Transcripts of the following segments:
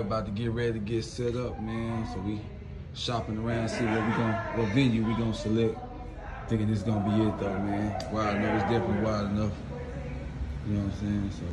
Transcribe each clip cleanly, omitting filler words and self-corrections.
probably about to get ready to get set up, man. So we shopping around, see what venue we gonna select. Thinking this gonna be it though, man. Wild enough, it's definitely wild enough. You know what I'm saying? So,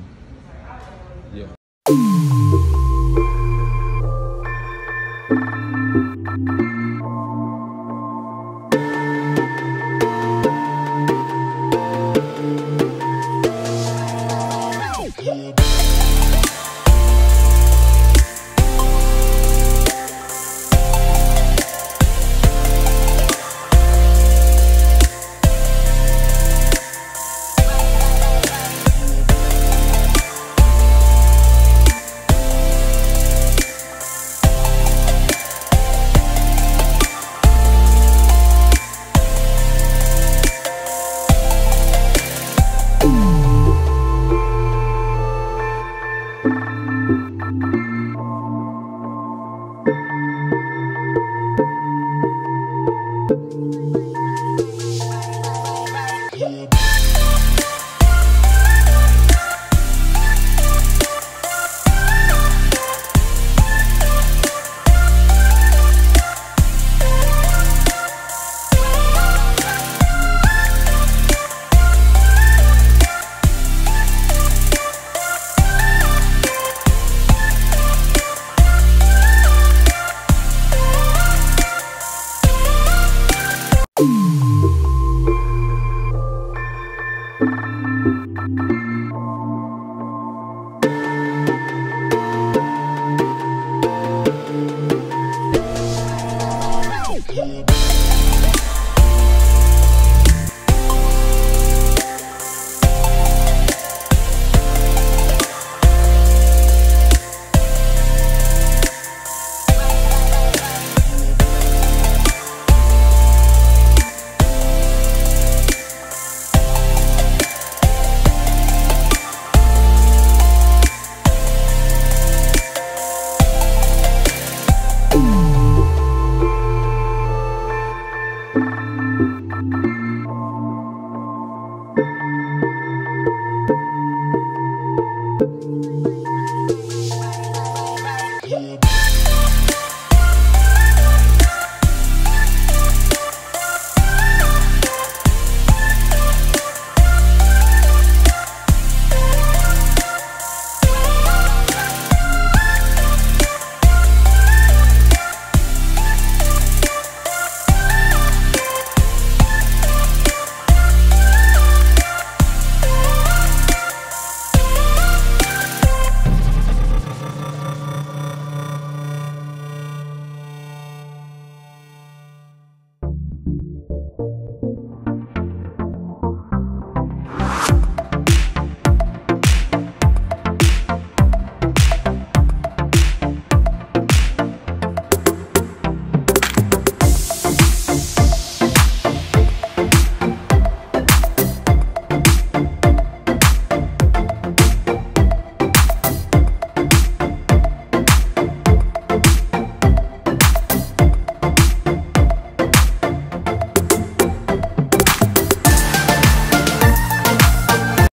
yeah.